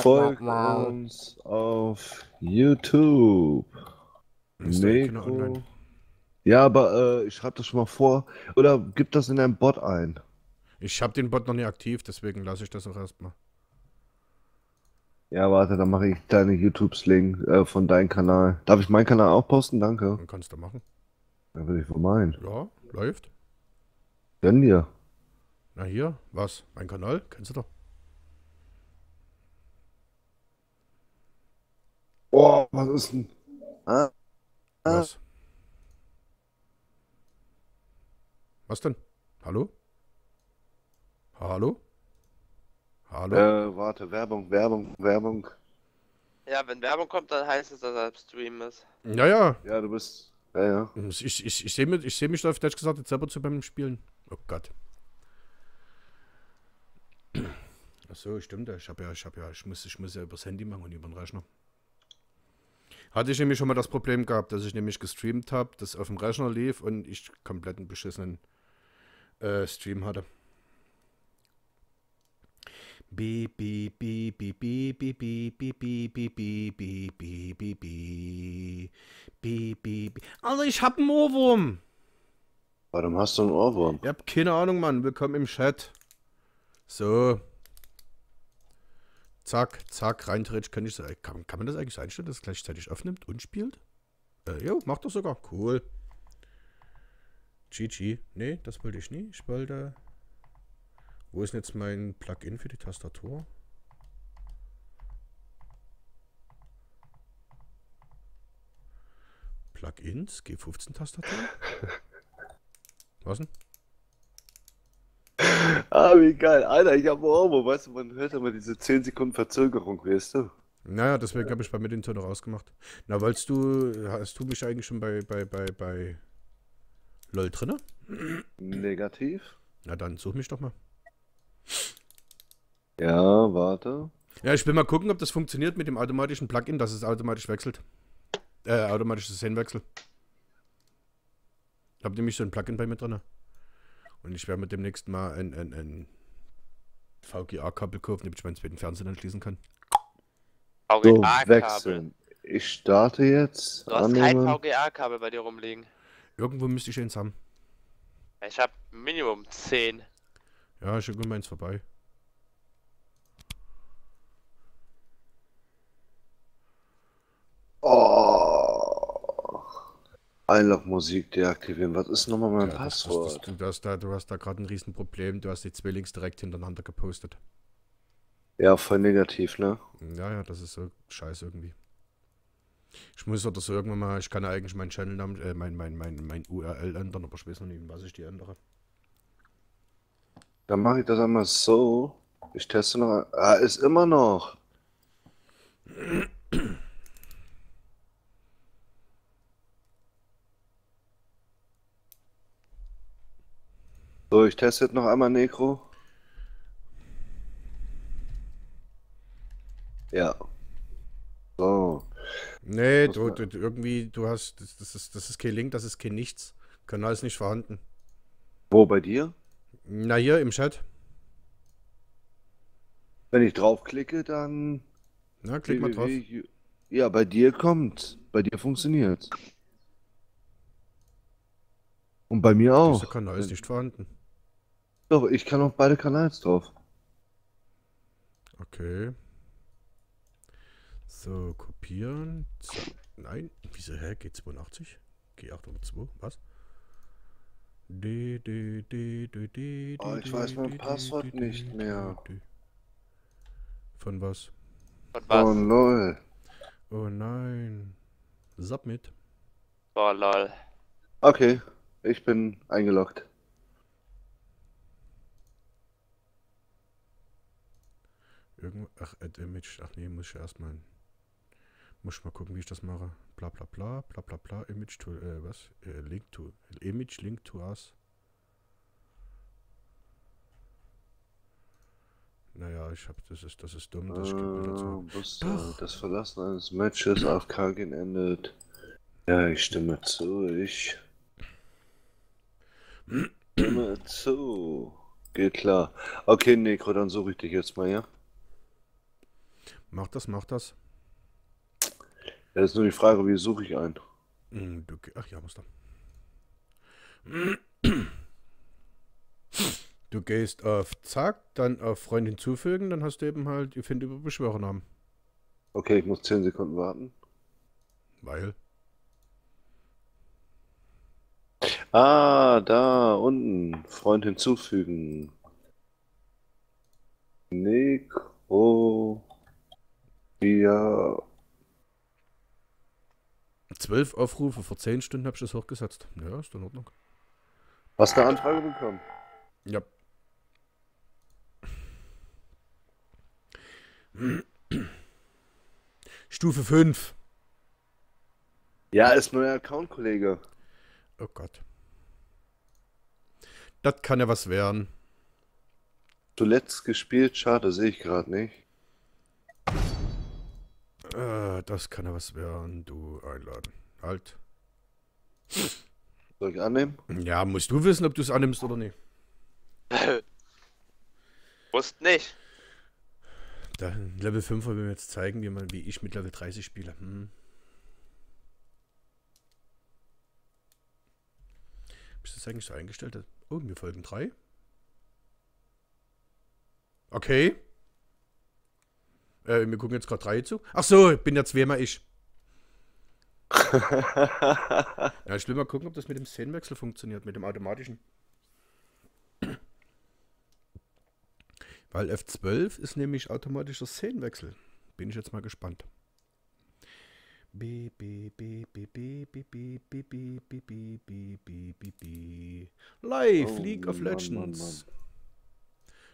Folgt uns auf YouTube. Necro. Ja, aber ich schreibe das schon mal vor. Oder gib das in einen Bot ein. Ich habe den Bot noch nie aktiv, deswegen lasse ich das auch erstmal. Ja, warte, dann mache ich deine YouTube-Sling von deinem Kanal. Darf ich meinen Kanal auch posten? Danke. Dann kannst du machen. Dann will ich von meinen. Ja, läuft. Gönn dir. Na hier, was? Mein Kanal? Kennst du doch. Oh, was ist denn? Ah. Was? Was denn? Hallo? Hallo? Hallo? Warte, Werbung, Werbung, Werbung. Ja, wenn Werbung kommt, dann heißt es, dass er im Stream ist. Ja, ja. Ja, du bist... Ja, ja. Ich sehe mich, da auf Deutsch gesagt jetzt selber zu beim Spielen. Oh Gott. Achso, stimmt. Ich muss ja übers Handy machen und über den Rechner. Hatte ich nämlich schon mal das Problem gehabt, dass ich nämlich gestreamt habe, das auf dem Rechner lief und ich komplett einen beschissenen Stream hatte. Also ich hab einen Ohrwurm. Warum hast du einen Ohrwurm? Ich hab keine Ahnung, Mann. Willkommen im Chat. So. Zack, zack, rein theoretisch könnte ich so. Kann man das eigentlich einstellen, dass es gleichzeitig aufnimmt und spielt? Jo, macht das sogar. Cool. GG. Nee, das wollte ich nie. Ich wollte... Wo ist denn jetzt mein Plugin für die Tastatur? Plugins? G15-Tastatur? Was denn? Ah, wie geil. Alter, ich hab Ohrwurm, weißt du, man hört immer diese 10 Sekunden Verzögerung, weißt du? Naja, deswegen habe ich bei mir den Ton rausgemacht. Na, hast du mich eigentlich schon bei LOL drinne? Negativ. Na dann, such mich doch mal. Ja, warte. Ja, ich will mal gucken, ob das funktioniert mit dem automatischen Plugin, dass es automatisch wechselt. Automatisches Szenenwechsel. Ich habe nämlich so ein Plugin bei mir drin. Und ich werde mit dem nächsten Mal ein VGA-Kabel kaufen, damit ich meinen zweiten Fernseher anschließen kann. VGA-Kabel. Ich starte jetzt. Du hast kein VGA-Kabel bei dir rumliegen. Irgendwo müsste ich eins haben. Ich habe Minimum 10. Ja, ich gucke mal eins vorbei. Oh. Einlaufmusik deaktivieren. Was ist nochmal mein Passwort? Du hast da gerade ein Riesenproblem. Du hast die zwei Links direkt hintereinander gepostet. Ja, voll negativ, ne? Ja, ja, das ist so scheiße irgendwie. Ich muss oder so irgendwann mal, ich kann ja eigentlich meinen Channelnamen, mein URL ändern, aber ich weiß noch nicht, was ich die ändere. Dann mache ich das einmal so. Ich teste noch. Ah, ist immer noch. So, ich teste jetzt noch einmal Necro. Ja. So. Nee, irgendwie, du hast, das ist kein Link, das ist kein Nichts. Kanal ist nicht vorhanden. Wo, bei dir? Na, hier im Chat. Wenn ich draufklicke, dann... Na, klick mal drauf. Ja, bei dir kommt. Bei dir funktioniert. Und bei mir auch. Dieser Kanal ist nicht vorhanden. Doch, ich kann auf beide Kanäle drauf. Okay. So, kopieren. So, nein, wieso, hä, G82? G802, was? Oh, ich weiß mein Passwort nicht mehr. Von was? Von was? Oh, lol. Oh, nein. Submit. Oh, lol. Okay, ich bin eingeloggt. Ach, add image. Ach nee, muss ich erstmal... Muss ich mal gucken, wie ich das mache. Bla bla bla, bla bla bla, image to, was? Link to, image link to us. Naja, ich hab, das ist dumm, das gibt mir dazu. Doch. Das Verlassen eines Matches auf Kagen endet. Ja, ich stimme zu, Geht klar. Okay, Necro, dann suche ich dich jetzt mal, ja? Mach das, mach das. Ja, ist nur die Frage, wie suche ich einen? Ach ja, muss da. Du gehst auf Zack, dann auf Freund hinzufügen, dann hast du eben halt, ihr findet über Beschwörer haben. Okay, ich muss 10 Sekunden warten. Weil? Ah, da unten. Freund hinzufügen. NecroDiabolo. 12 Aufrufe, vor 10 Stunden habe ich das hochgesetzt. Ja, ist in Ordnung. Hast du eine Anfrage bekommen? Ja. Stufe 5. Ja, ist neuer Account-Kollege. Oh Gott. Das kann ja was werden. Zuletzt gespielt, schade, sehe ich gerade nicht. Das kann ja was werden, du einladen. Halt. Soll ich annehmen? Ja, musst du wissen, ob du es annimmst oder nicht. Wusst nicht. Dann Level 5 will mir jetzt zeigen, wie ich mit Level 30 spiele. Bist du das eigentlich so eingestellt? Oh, wir folgen 3. Okay. Wir gucken jetzt gerade 3 zu. Ach so, bin jetzt wie immer ich. Ja, ich will mal gucken, ob das mit dem Szenenwechsel funktioniert, mit dem automatischen. Weil F12 ist nämlich automatischer Szenenwechsel. Bin ich jetzt mal gespannt. Live, League of Legends.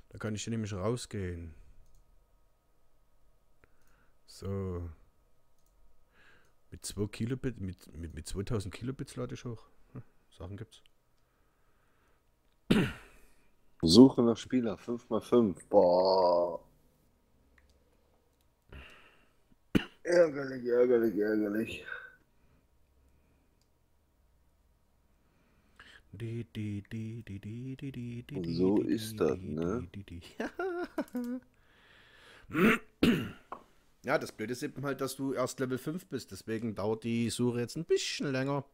Da kann ich hier nämlich rausgehen. So. Mit 2 Kilobit, mit 2000 Kilobits lade ich hoch. Sachen gibt's. Suche nach Spieler, 5×5. Boah. Ärgerlich, ärgerlich, ärgerlich. Und so ist das, ne? Ja, das Blöde ist eben halt, dass du erst Level 5 bist. Deswegen dauert die Suche jetzt ein bisschen länger.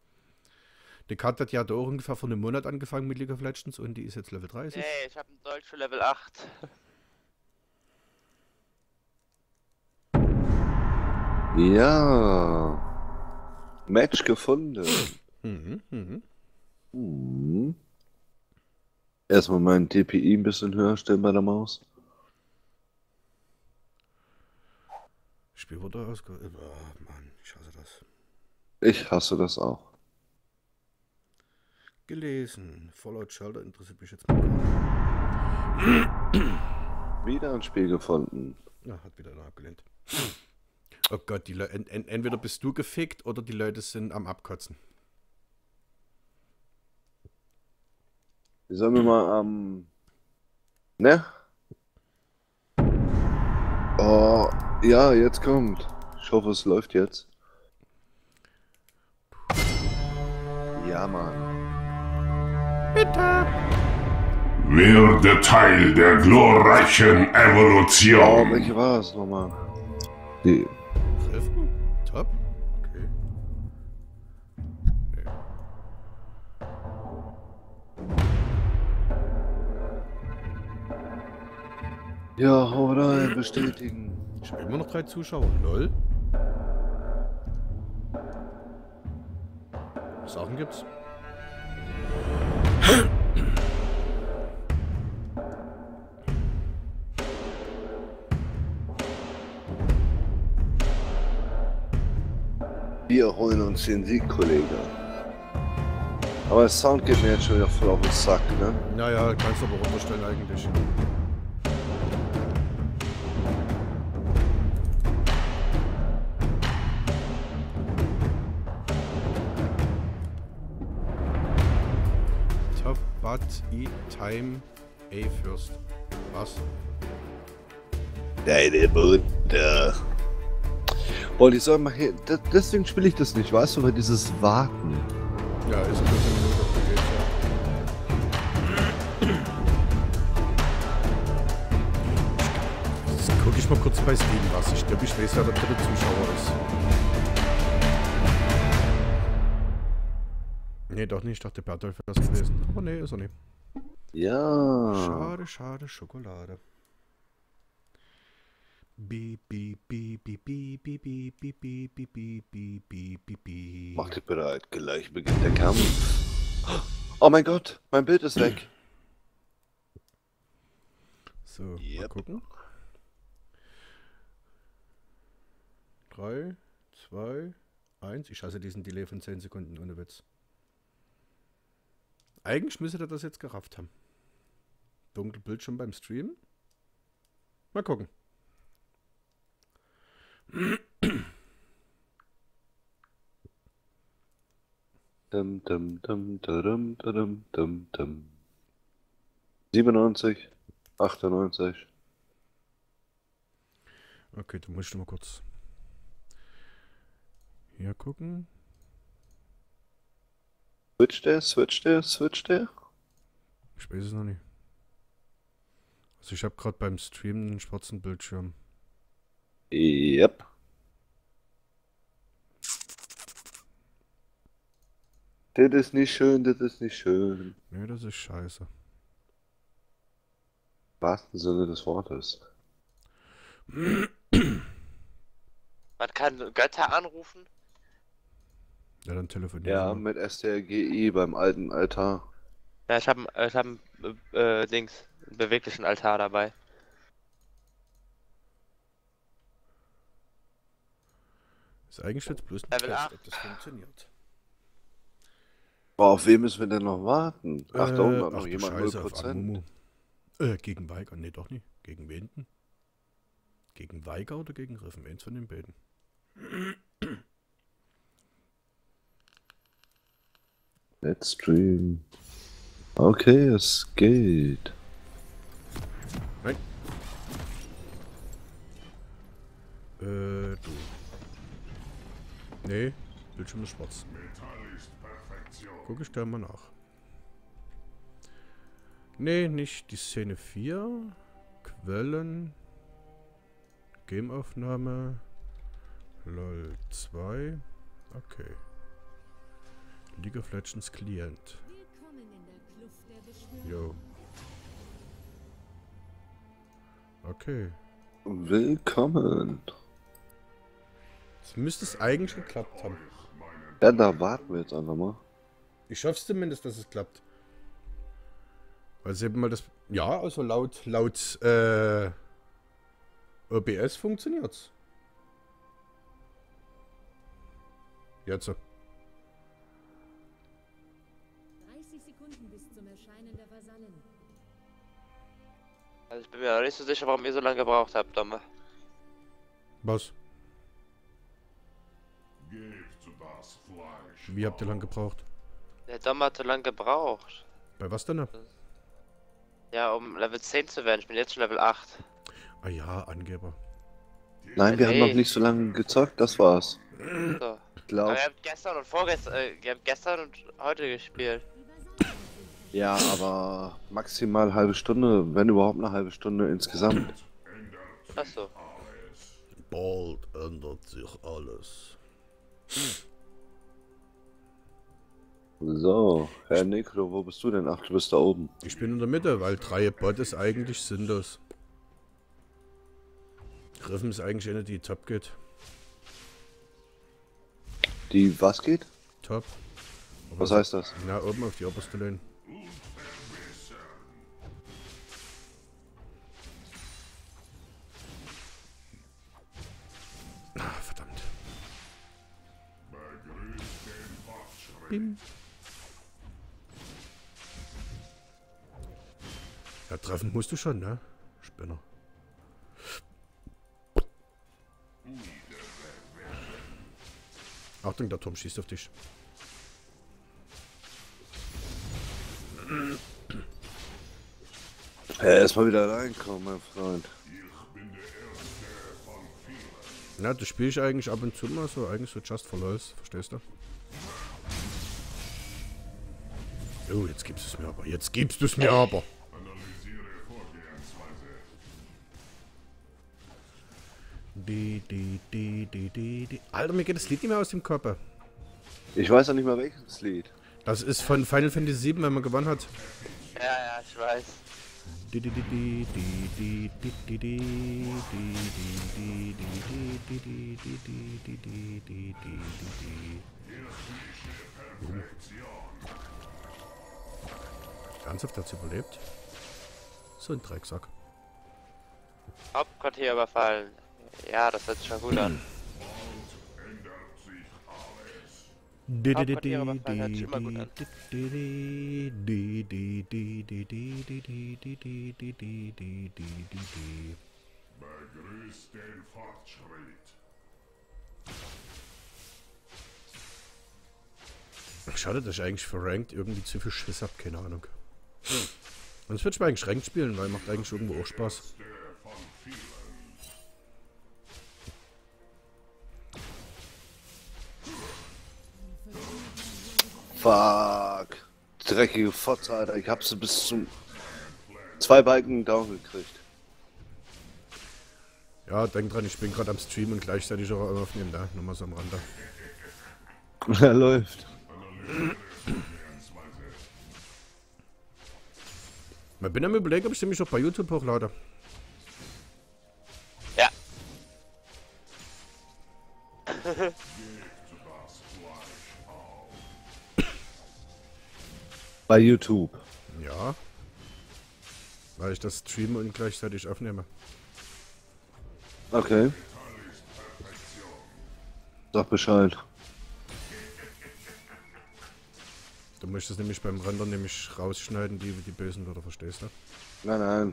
Die Kat hat ja da ungefähr vor einem Monat angefangen mit League of Legends und die ist jetzt Level 30. Hey, ich habe einen Dolch für Level 8. Ja. Match gefunden. Erstmal meinen DPI ein bisschen höher stellen bei der Maus. Spiel wurde ausgewählt. Oh Mann, ich hasse das. Ich hasse das auch. Gelesen. Fallout Shelter interessiert mich jetzt mal. Wieder ein Spiel gefunden. Ja, hat wieder einer abgelehnt. Oh Gott, die Leute. Entweder bist du gefickt oder die Leute sind am Abkotzen. Sollen wir mal am. Ne? Oh. Ja, jetzt kommt. Ich hoffe, es läuft jetzt. Ja, Mann. Bitte. Werde Teil der glorreichen Evolution. Oh, welche war es nochmal? Die. Treffen? Top? Okay. Nee. Ja, hau rein, bestätigen. Ich habe immer noch 3 Zuschauer, lol. Sachen gibt's. Wir holen uns den Sieg, Kollege. Aber das Sound geht mir jetzt schon wieder voll auf den Sack, ne? Naja, kannst du aber runterstellen eigentlich. Time A first. Was? Deine Mutter. Boah, die soll mal hier. Deswegen spiele ich das nicht, weißt du, weil dieses Warten. Ja, ist ein bisschen blöd, ob du gehst, ja. Das gucke ich ich mal kurz bei Steam was. Ich glaube, ich weiß, wer der dritte Zuschauer ist. Ne, doch nicht. Ich dachte, Bertolf wäre das gewesen. Aber ne, ist er nicht. Ja. Schade, schade, Schokolade. Mach dich bereit, gleich beginnt der Kampf. Oh mein Gott, mein Bild ist weg. So, mal gucken. 3, 2, 1. Ich hasse diesen Delay von 10 Sekunden, ohne Witz. Eigentlich müsste er das jetzt gerafft haben. Dunkelbild schon beim Stream. Mal gucken. Dum, dum, dum, dum, dum, dum, dum. 97, 98. Okay, dann muss ich mal kurz hier gucken. Switcht der? Ich weiß es noch nicht. Also ich habe gerade beim Streamen einen schwarzen Bildschirm. Yep. Das ist nicht schön, das ist nicht schön. Nee, das ist scheiße. Im wahrsten Sinne des Wortes. Man kann Götter anrufen? Ja, dann telefonieren. Ja, mit STRGI beim alten Altar. Ja, ich habe einen beweglichen Altar dabei. Ist eigentlich jetzt bloß nicht fest, ob das funktioniert. Boah, auf wen müssen wir denn noch warten? Ach, da oben hat noch jemand 0%. Gegen Weiger? Ne, doch nicht. Gegen wen denn? Gegen Weiger oder gegen Riffen? Eins von den beiden. Let's stream. Okay, es geht. Nein. Du. Nee, Bildschirm ist schwarz. Guck ich da mal nach. Nee, nicht die Szene 4. Quellen. Gameaufnahme. LOL 2. Okay. League of Legends Client. Jo. Okay. Willkommen. Das müsste es eigentlich geklappt haben. Ja, da warten wir jetzt einfach mal. Ich hoffe es zumindest, dass es klappt. Weil eben mal das... Ja, also laut OBS funktioniert's. Jetzt so. 30 Sekunden bis zum Erscheinen der Vasallen. Also ich bin mir noch nicht so sicher, warum ihr so lange gebraucht habt, Domme. Was? Wie habt ihr lang gebraucht? Der Domme hat so lange gebraucht. Bei was denn? Ja, um Level 10 zu werden. Ich bin jetzt schon Level 8. Ah ja, Angeber. Nein, wir haben noch nicht so lange gezockt, das war's. So. Glaub. Aber wir haben gestern und vorgestern, wir haben gestern und heute gespielt. Ja, aber maximal halbe Stunde, wenn überhaupt eine halbe Stunde insgesamt. Achso. Bald ändert sich alles. So, Herr Necro, wo bist du denn? Ach, du bist da oben. Ich bin in der Mitte, weil 3 Bot ist eigentlich sinnlos. Griffen ist eigentlich eine, die top geht. Die was geht? Top. Aber was heißt das? Na, oben auf die oberste Lane. Ah, verdammt. Bim. Ja, treffen musst du schon, ne? Spinner. Achtung, der Turm schießt auf dich. Erstmal wieder reinkommen, mein Freund. Na, ja, das spiele ich eigentlich ab und zu mal so, eigentlich so just for lols, verstehst du? Oh, jetzt gibst du es mir aber, jetzt gibst du es mir aber. Alter, mir geht das Lied nicht mehr aus dem Körper. Ich weiß auch nicht mehr welches Lied. Das ist von Final Fantasy VII, wenn man gewonnen hat. Ja, ja, ich weiß. Ernsthaft, hat's überlebt? So ein Drecksack. Hauptquartier überfallen. Ja, das hört sich schon gut an. Hauptquartier überfallen hört sich immer gut an. Begrüßt den Fortschritt. Schade, dass ich eigentlich für Ranked irgendwie zu viel Schiss hab, keine Ahnung. Und das würde ich mal eigentlich Ranked spielen, weil macht eigentlich irgendwo auch Spaß. Fuck. Dreckige Fotze, Alter. Ich hab sie bis zum 2 Balken down gekriegt. Ja, denk dran, ich bin gerade am Stream und gleichzeitig auch aufnehmen da. Nur mal so am Rande. Ja, läuft. Ich bin am Überlegen, ob ich mich auch bei YouTube hochlade. Ja. Bei YouTube. Ja. Weil ich das streame und gleichzeitig aufnehme. Okay. Sag Bescheid. Du musst das nämlich beim Rendern nämlich rausschneiden, die bösen Wörter, verstehst du? Nein, nein,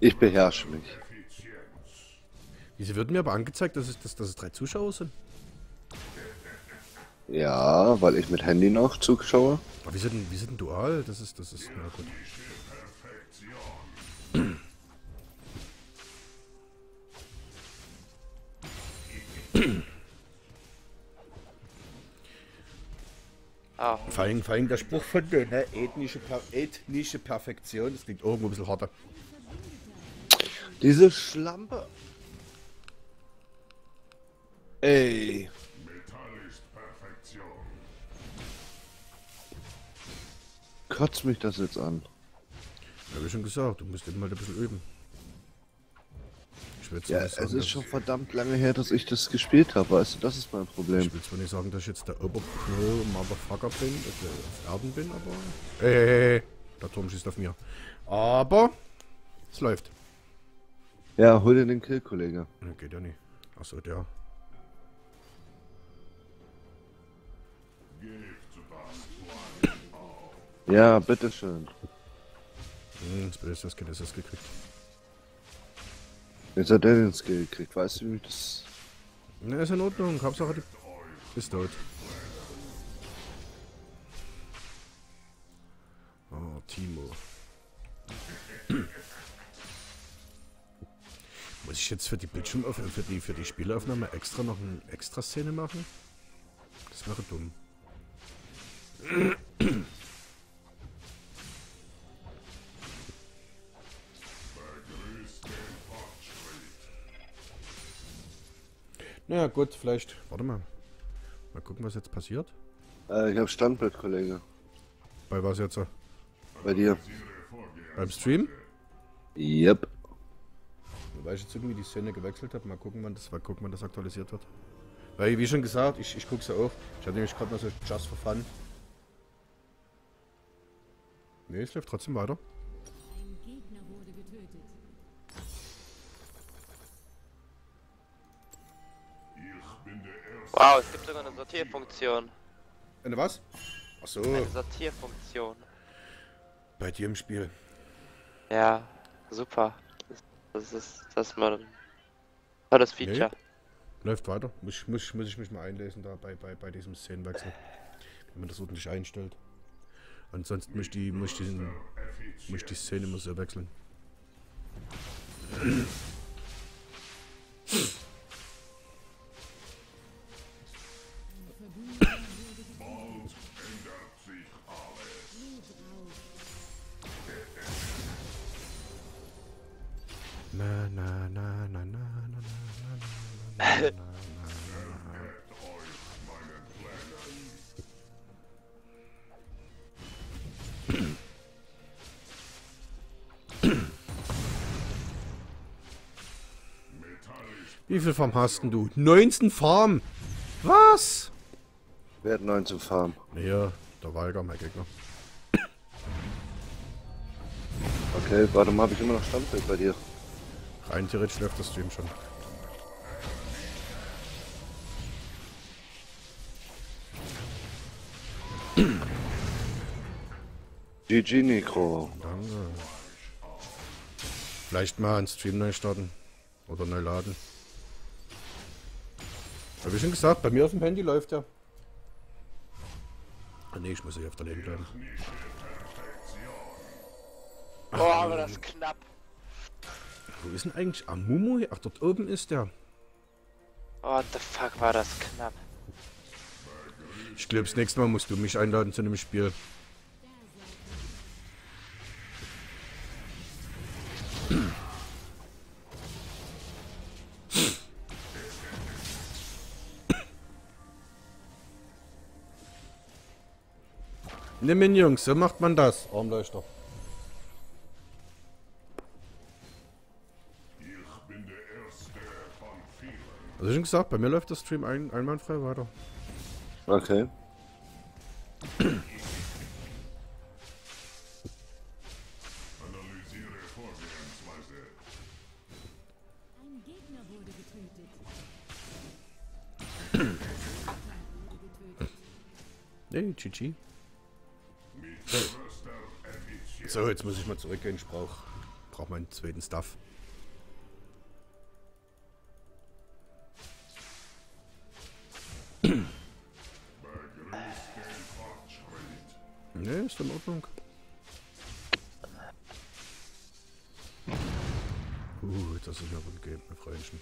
ich beherrsche mich. Diese wird mir aber angezeigt, dass es 3 Zuschauer sind. Ja, weil ich mit Handy noch zuschaue. Aber wie sind denn dual? Das ist, na gut. Oh. Vor allem der Spruch von der ethnische Perfektion, das klingt irgendwo ein bisschen harter. Diese Schlampe. Ey. Metall ist Perfektion. Kotzt mich das jetzt an. Habe ich schon gesagt, du musst immer ein bisschen üben. Ja, es ist schon verdammt lange her, dass ich das gespielt habe, weißt du, das ist mein Problem. Ich will zwar nicht sagen, dass ich jetzt der Oberpro-Motherfucker bin, dass ich auf Erden bin, aber... Hey, der Turm schießt auf mir. Aber... es läuft. Ja, hol dir den Kill, Kollege. Geht ja nicht. Achso, der... Ja, bitteschön. Jetzt bin ich das Kind, das gekriegt. Jetzt hat er den Skill gekriegt, weißt du, wie das... Ne, ist in Ordnung, Hauptsache die... ist tot. Oh, Timo. Muss ich jetzt für die Bildschirmaufnahme, für die Spielaufnahme extra noch eine Extraszene machen? Das wäre dumm. Naja, gut, vielleicht. Warte mal. Mal gucken, was jetzt passiert. Ich hab Standbild, Kollege. Bei was jetzt? Bei dir. Beim Stream? Yep. Weil ich jetzt irgendwie die Szene gewechselt habe, mal gucken, wann das aktualisiert wird. Weil, wie schon gesagt, ich guck's ja auch. Ich hatte nämlich gerade mal so Just for Fun. Ne, es läuft trotzdem weiter. Wow, es gibt sogar eine Sortierfunktion. Eine was? Achso. Eine Sortierfunktion. Bei dir im Spiel. Ja, super. Das ist mal ein tolles Feature. Nee. Läuft weiter. Muss ich mich mal einlesen da bei diesem Szenenwechsel. Wenn man das ordentlich einstellt. Ansonsten muss ich die Szene immer so wechseln. Na na na na na na na. Wie viel Farm hast denn du? 19 Farm! Was? Wer hat 19 Farm? Ja, der Walger, mein Gegner. Okay, warte mal, habe ich immer noch Stammfeld bei dir? Rein theoretisch läuft das Stream schon. GG, Necro. Danke. Vielleicht mal einen Stream neu starten. Oder neu laden. Hab ich schon gesagt, bei mir auf dem Handy läuft er. Ja. Ne, ich muss hier auf der Leben bleiben. Oh, aber das ist knapp. Wo ist denn eigentlich Amumu? Ach, dort oben ist der. What the fuck, war das knapp. Ich glaube, das nächste Mal musst du mich einladen zu einem Spiel. Ne Minions, so macht man das. Armleuchter. Ich bin der Erste von vielen. Also schon gesagt, bei mir läuft der Stream einwandfrei weiter. Okay. Analysiere Vorgehensweise. Ein Gegner wurde getötet. Nee, GG. So, jetzt muss ich mal zurückgehen. Ich brauch meinen zweiten Stuff. Ne, ist in Ordnung. Das ist ja gut gegeben, mein Freundchen.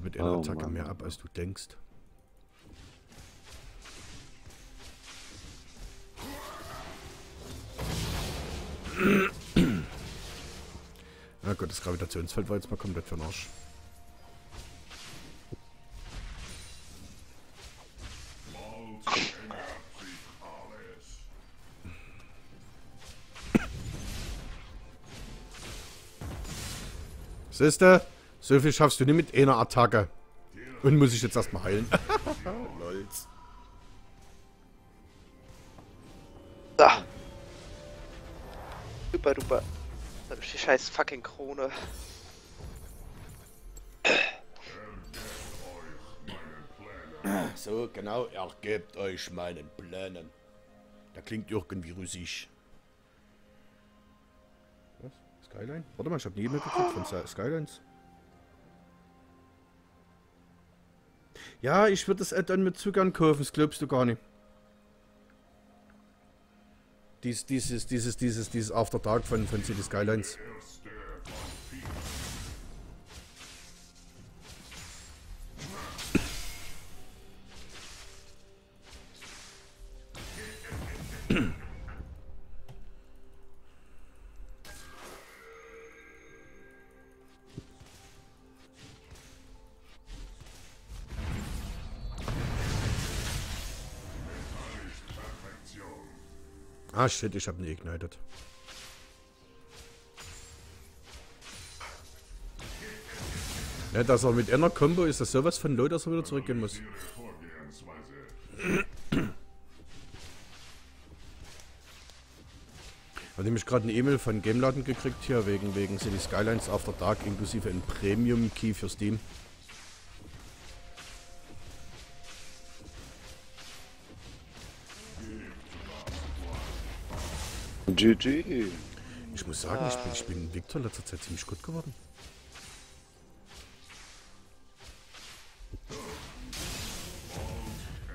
Mit einer Attacke mehr ab, als du denkst. Na Gott, das Gravitationsfeld war jetzt mal komplett für den Arsch. Siehste? So viel schaffst du nicht mit einer Attacke. Und muss ich jetzt erstmal heilen. Lolz. Da. Super duper. Die scheiß fucking Krone. So, genau. Ergebt euch meinen Plänen. Da klingt irgendwie russisch. Was? Skyline? Warte mal, ich hab nie mitgekriegt von Skylines. Ja, ich würde das Add-on mit Zugang kaufen, das glaubst du gar nicht. Dieses After Dark von City Skylines. Ah shit, ich hab nie ignited. Ja, dass er mit einer Combo ist, das sowas von low, dass er wieder zurückgehen muss. Hat nämlich gerade eine E-Mail von Gameladen gekriegt hier, wegen City Skylines After Dark, inklusive ein Premium-Key für Steam. GG. Ich muss sagen, ich bin Victor in letzter Zeit ziemlich gut geworden.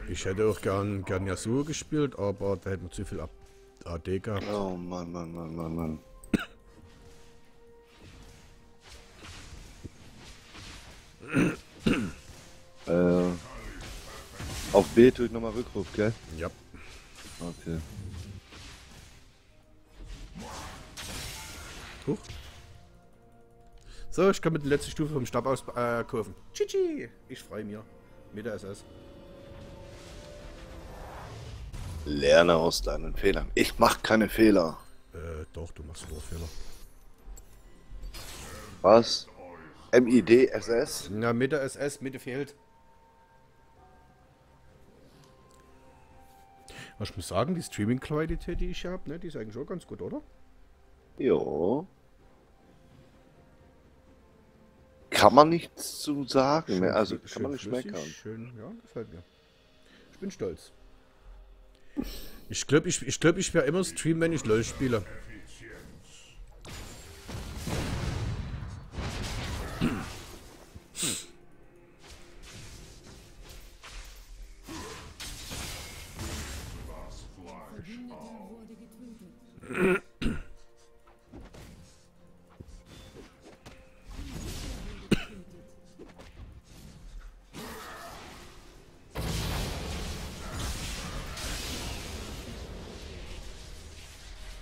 Ich hätte auch gern Yasuo gespielt, aber da hätten wir zu viel AD gehabt. Oh Mann. Auf B tue ich nochmal Rückruf, gell? Ja. Okay. Huch. So, ich komme mit der letzten Stufe vom Stab aus kaufen. Chichi! Ich freue mich. Mit der SS. Lerne aus deinen Fehlern. Ich mach keine Fehler. Doch, du machst nur Fehler. Was? MID, SS? Na, mit der SS, Mitte fehlt. Ich muss sagen, die Streaming-Qualität, die ich habe, ne, die ist eigentlich schon ganz gut, oder? Jo. Kann man nichts zu sagen, schön, ne? Also kann man nicht meckern. Schön, ja, gefällt mir. Ich bin stolz. Ich glaube, ich werde immer streamen, wenn ich LOL spiele.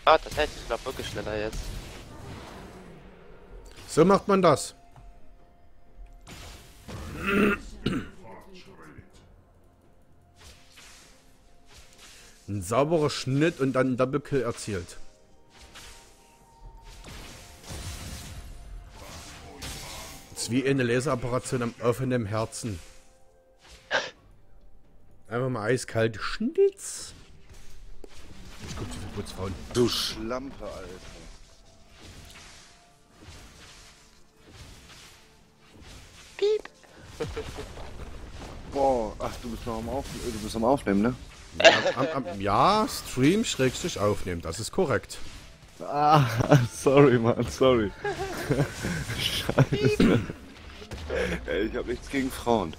Ah, das heißt, ich glaube wirklich schneller jetzt. So macht man das. Ein sauberer Schnitt und dann ein Double Kill erzielt. Das ist wie eine Laseroperation am offenen Herzen. Einfach mal eiskalt Schnitz. Ich guck so kurz raus. Du Schlampe, Alter. Piep. Boah, ach, du bist noch am Aufnehmen, ne? Ja, Stream schrägstrich aufnehmen, das ist korrekt. Ah, sorry, Mann, sorry. Scheiße. Ey, ich hab nichts gegen Frauen.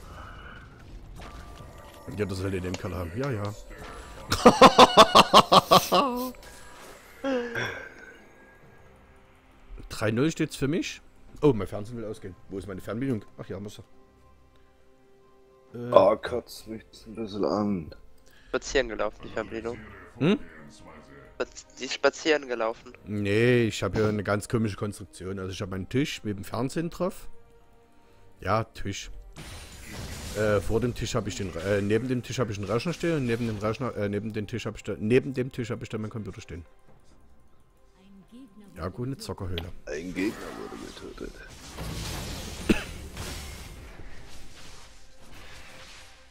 Ja, das soll ihr den Keller haben. Ja, ja. Oh. 3-0 steht's für mich. Oh, mein Fernsehen will ausgehen. Wo ist meine Fernbedienung? Ach ja, muss er. Oh, kotzt mich ein bisschen an. Spazieren gelaufen, die Fernbedienung. Hm? Die ist spazieren gelaufen. Nee, ich habe hier eine ganz komische Konstruktion. Also ich habe meinen Tisch mit dem Fernsehen drauf. Ja, Tisch. Vor dem Tisch habe ich den, neben dem Tisch habe ich einen Rechner stehen und neben dem Rechner, neben dem Tisch habe ich dann meinen Computer stehen. Ja gut, eine Zockerhöhle. Ein Gegner wurde getötet.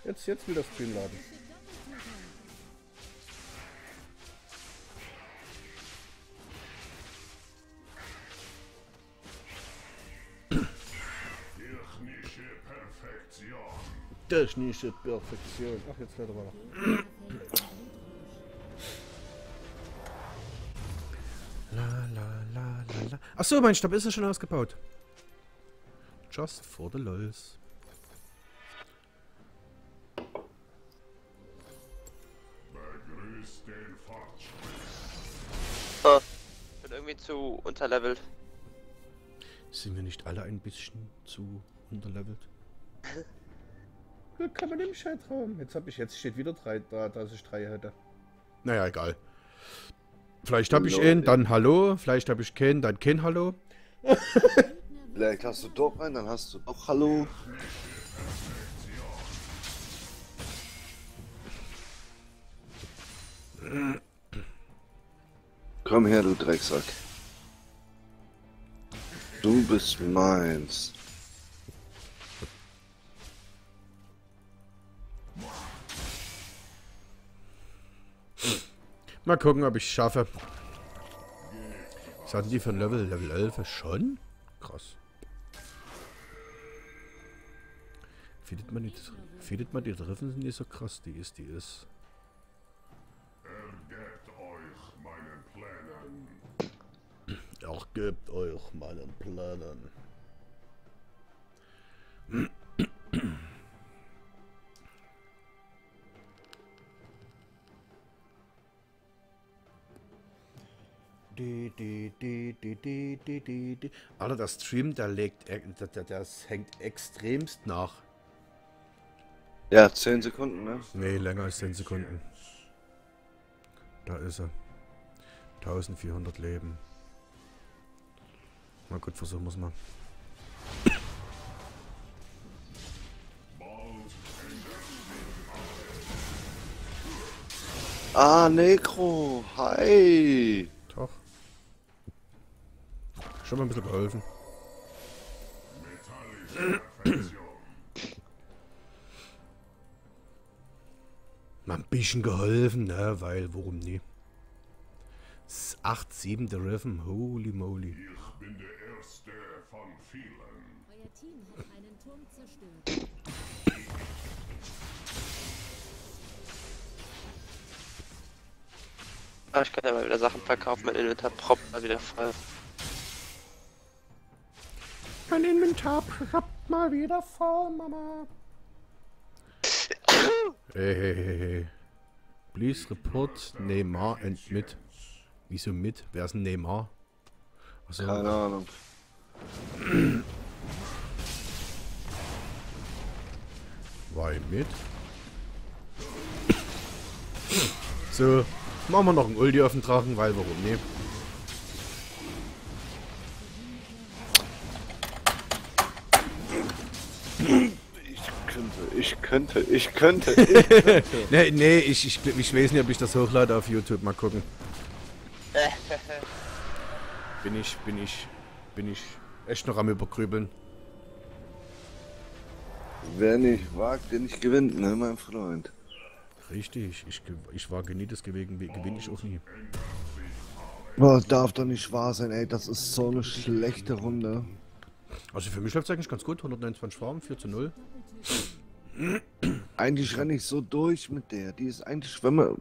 Jetzt will das Stream laden. Technische Perfektion. Ach, jetzt leider mal noch. Achso, mein Stab ist ja schon ausgebaut. Just for the lols. Begrüßt den Fortschritt. Oh, ich bin irgendwie zu unterlevelt. Sind wir nicht alle ein bisschen zu unterlevelt? Gut, kann man im Schaltraum. Jetzt steht wieder 3 da, dass ich 3 hätte. Naja, egal. Vielleicht habe ich ihn, dann hallo. Vielleicht habe ich keinen, dann kein hallo. Vielleicht hast du doch einen, dann hast du doch hallo. Komm her, du Drecksack. Du bist meins. Mal gucken, ob ich es schaffe. Was hatten die für ein Level? Level 11 schon? Krass. Findet man die Treffen sind nicht so krass, die ist. Ergebt euch meinen Plänen. Alter, das Stream, das hängt extremst nach. Ja, 10 Sekunden, ne? Nee, länger als 10 Sekunden. Da ist er. 1400 Leben. Na gut, versuchen wir es mal. Ah, Necro! Hi! Doch. Schon mal ein bisschen geholfen. Mal ein bisschen geholfen, ne? Weil, warum nie? 8-7 der Riffen, holy moly. Ich bin der Erste von vielen. Euer Team hat einen Turm zerstört. Ah, ich kann ja mal wieder Sachen verkaufen, mein Inventar proppt mal wieder voll. Mein Inventar proppt mal wieder voll, Mama. Hey. Please report Neymar and mit. Wieso mit? Wer ist ein Neymar? Also, keine Ahnung. Weil mit? So, machen wir noch einen Ulti auf den Drachen, weil warum ne? Ich könnte. Nee, ich weiß nicht, ob ich das hochlade auf YouTube. Mal gucken. Bin ich echt noch am Übergrübeln. Wer nicht wagt, der nicht gewinnt, ne, mein Freund. Richtig, ich wage nie, deswegen gewinne ich auch nie. Boah, darf doch nicht wahr sein, ey, das ist so eine schlechte Runde. Also für mich läuft es eigentlich ganz gut, 129 Farben, 4:0. Eigentlich renne ich so durch mit der, die ist eigentlich, wenn man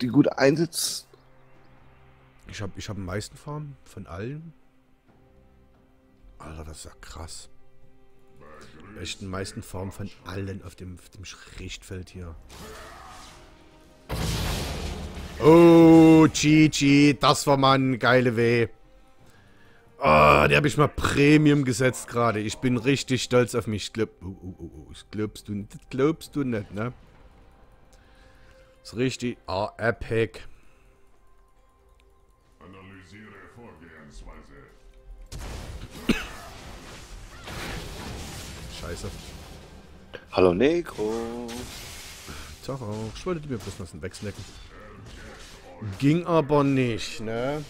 die gut einsetzt. Ich hab am meisten Farben von allen. Alter, das ist ja krass. Echt den meisten Farben von allen auf dem Richtfeld hier. Oh, GG, das war mal ein geile Weh. Oh, der habe ich mal Premium gesetzt gerade. Ich bin richtig stolz auf mich. Das glaubst du nicht, ne? Das ist richtig. Ah, epic. Analysiere Vorgehensweise. Scheiße. Hallo Necro. Tag auch. Ich wollte mir bloß was wegsnacken. Ging aber nicht, ne?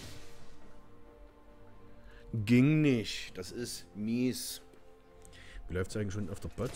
Ging nicht. Das ist mies. Wie läuft's eigentlich schon auf der Bot?